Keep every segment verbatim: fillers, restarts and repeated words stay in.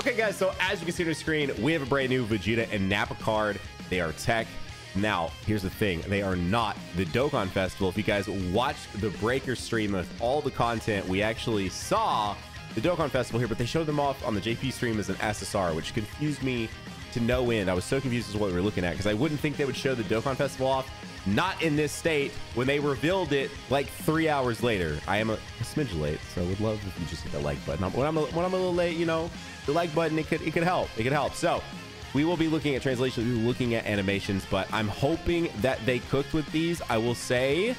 Okay, guys, so as you can see on the screen, we have a brand new Vegeta and Nappa card. They are tech. Now, here's the thing. They are not the Dokkan Festival. If you guys watched the Breaker stream of all the content, we actually saw the Dokkan Festival here, but they showed them off on the J P stream as an S S R, which confused me to no end. I was so confused as to what we were looking at, because I wouldn't think they would show the Dokkan Festival off, not in this state, when they revealed it like three hours later. I am a, a smidge late, so I would love if you just hit that like button. When I'm a, when I'm a little late, you know, the like button, it could it could help. It could help. So we will be looking at translations, we will be looking at animations, but I'm hoping that they cooked with these. I will say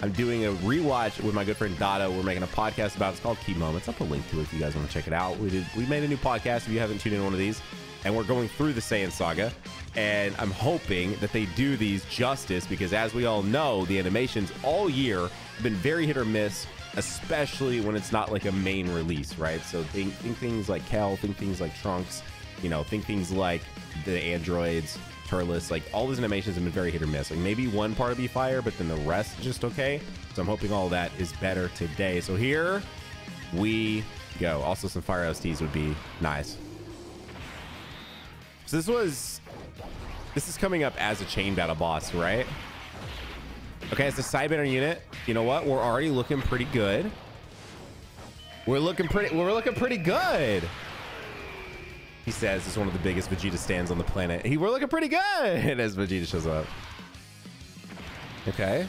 I'm doing a rewatch with my good friend Dada. We're making a podcast about it. It's called Key Moments. I'll put a link to it if you guys want to check it out. We did we made a new podcast if you haven't tuned in one of these. And we're going through the Saiyan saga, and I'm hoping that they do these justice, because as we all know, the animations all year have been very hit or miss, especially when it's not like a main release, right? So think, think things like Kel, think things like Trunks, you know, think things like the androids, Turles, like all these animations have been very hit or miss. Like maybe one part will be fire, but then the rest is just okay. So I'm hoping all that is better today. So here we go. Also, some fire O S Ts would be nice. So this was, this is coming up as a chain battle boss, right? Okay, as a Saiyan unit, you know what? We're already looking pretty good. We're looking pretty, we're looking pretty good. He says it's one of the biggest Vegeta stands on the planet. He, we're looking pretty good as Vegeta shows up. Okay.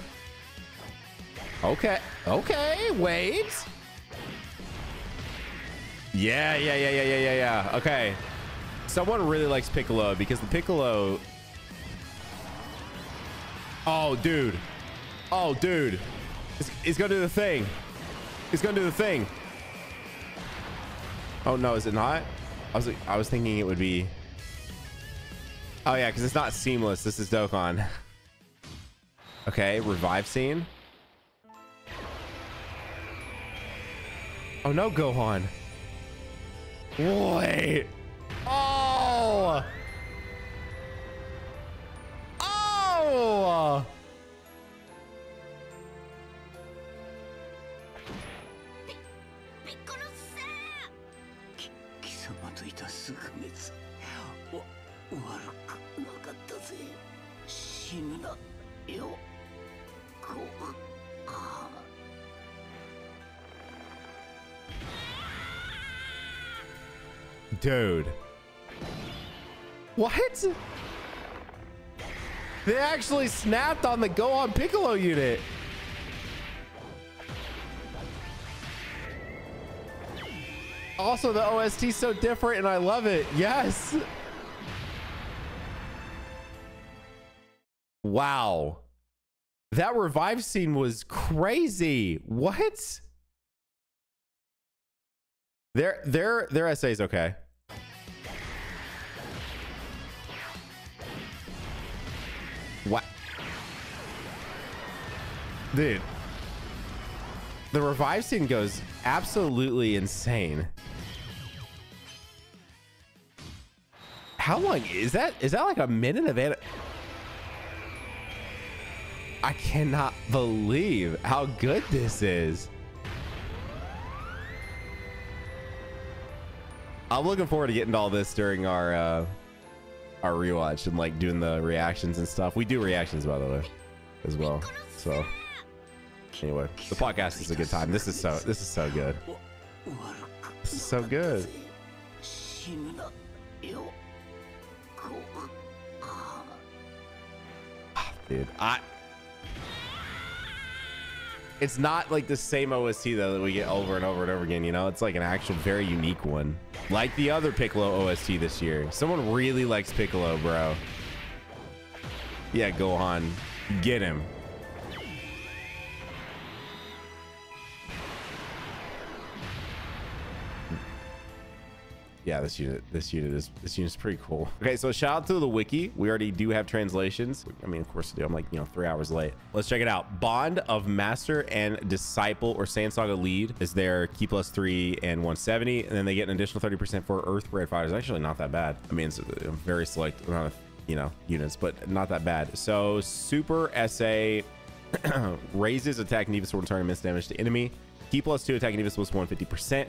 Okay. Okay, wait. Yeah, yeah, yeah, yeah, yeah, yeah, yeah. Okay. Someone really likes Piccolo, because the Piccolo... Oh, dude. Oh, dude. It's, it's going to do the thing. It's going to do the thing. Oh, no, is it not? I was I was thinking it would be... Oh, yeah, because it's not seamless. This is Dokkan. Okay, revive scene. Oh, no, Gohan. Wait. Oh! Oh! Dude. What? They actually snapped on the Gohan Piccolo unit. Also, the O S T is so different and I love it. Yes. Wow. That revive scene was crazy. What? Their their their essay is okay. What? Dude. The revive scene goes absolutely insane. How long is that? Is that like a minute of it? I cannot believe how good this is. I'm looking forward to getting to all this during our... Uh, our rewatch and like doing the reactions and stuff. We do reactions, by the way, as well. So anyway, the podcast is a good time. This is so this is so good. This is so good. Dude, I it's not like the same O S T though that we get over and over and over again, you know? It's like an actual very unique one. Like the other Piccolo O S T this year. Someone really likes Piccolo, bro. Yeah, Gohan. Get him. Yeah, this unit, this unit is this unit's pretty cool. Okay, so shout out to the Wiki. We already do have translations. I mean, of course we do. I'm like, you know, three hours late. Let's check it out. Bond of Master and Disciple, or Sansaga lead, is their key plus three and one seventy, and then they get an additional thirty percent for Earth Redfire. It's actually not that bad. I mean, it's a very select amount of, you know, units, but not that bad. So Super S A raises attack and even sword and target miss damage to enemy. Key plus two attack and even plus one fifty percent.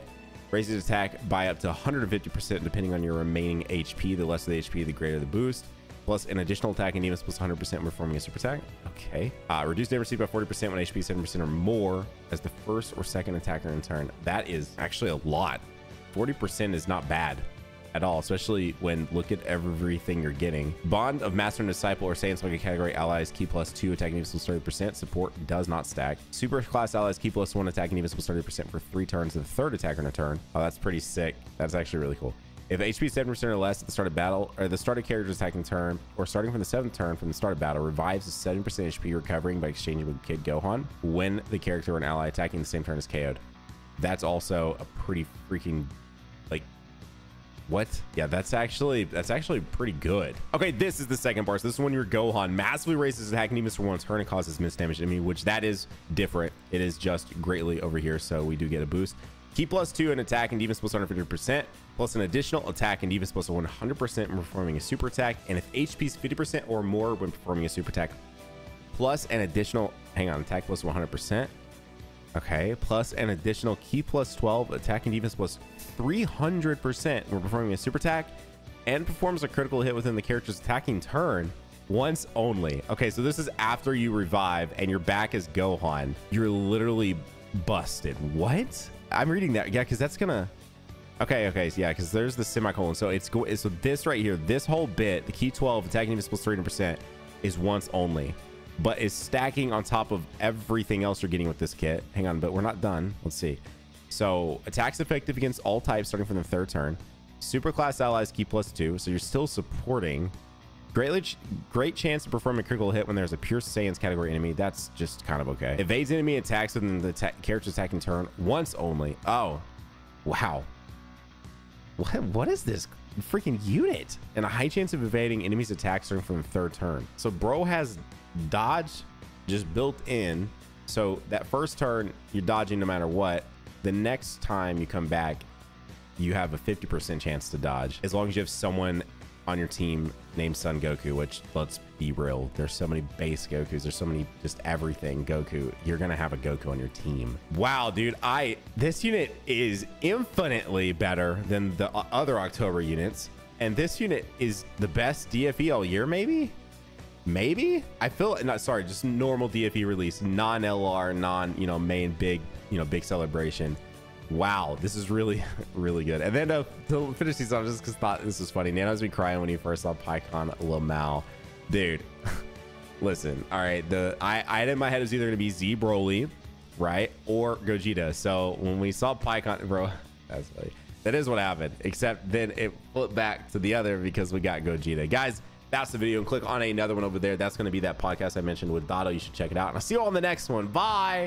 Raises attack by up to one hundred fifty percent depending on your remaining H P. The less the H P, the greater the boost. Plus an additional attack and defense plus one hundred percent when performing a super attack. Okay. Uh, reduce damage received by forty percent when H P is seven percent or more as the first or second attacker in turn. That is actually a lot. forty percent is not bad at all, especially when look at everything you're getting. Bond of Master and Disciple or Saiyan Saga category allies key plus two attack and defense plus thirty percent. Support does not stack. Super class allies key plus one attack and defense plus thirty percent for three turns to the third attacker in a turn. Oh, that's pretty sick. That's actually really cool. If H P seven percent or less at the start of battle, or the start of character's attacking turn, or starting from the seventh turn from the start of battle, revives the seven percent H P recovering by exchanging with Kid Gohan when the character or an ally attacking the same turn is K O'd. That's also a pretty freaking, like, what? Yeah, that's actually that's actually pretty good. Okay, this is the second part. So this is when your Gohan massively raises attack and defense for one turn and causes missed damage to enemy, which that is different. It is just greatly over here, so we do get a boost. Key plus two and attack and defense plus one hundred fifty percent, plus an additional attack and defense plus one hundred percent when performing a super attack, and if H P is fifty percent or more when performing a super attack, plus an additional, hang on, attack plus one hundred percent, okay, plus an additional key plus twelve, attack and defense plus three hundred percent when performing a super attack, and performs a critical hit within the character's attacking turn once only. Okay, so this is after you revive and you're back as Gohan. You're literally busted. What? I'm reading that, yeah, because that's gonna, okay, okay, yeah, because there's the semicolon, so it's go, so this right here, this whole bit, the key twelve attacking defense plus three hundred percent is once only, but is stacking on top of everything else you're getting with this kit. Hang on, but we're not done. Let's see. So attacks effective against all types starting from the third turn. Super class allies key plus two, so you're still supporting. Greatly ch great chance to perform a critical hit when there's a pure Saiyans category enemy. That's just kind of okay. Evades enemy attacks within the ta character's attacking turn once only. Oh, wow. What, what is this freaking unit? And a high chance of evading enemies' attacks starting from the third turn. So bro has dodge just built in. So that first turn, you're dodging no matter what. The next time you come back, you have a fifty percent chance to dodge. As long as you have someone on your team named Son Goku, which, let's be real, there's so many base Gokus, there's so many just everything Goku. You're gonna have a Goku on your team. Wow, dude, I this unit is infinitely better than the other October units, and this unit is the best D F E all year, maybe? Maybe? I feel, not sorry, just normal D F E release, non-L R, non, you know, main big, you know, big celebration. Wow, this is really, really good. And then uh, to finish these off, just because thought this was funny. Nano's been crying when he first saw PyCon Lamau. Dude, listen. All right, the I, I had in my head it was either going to be Z Broly, right, or Gogeta. So when we saw PyCon, bro, that's funny. That is what happened. Except then it flipped back to the other because we got Gogeta. Guys, that's the video. And click on another one over there. That's going to be that podcast I mentioned with Dada. You should check it out. And I'll see you all on the next one. Bye.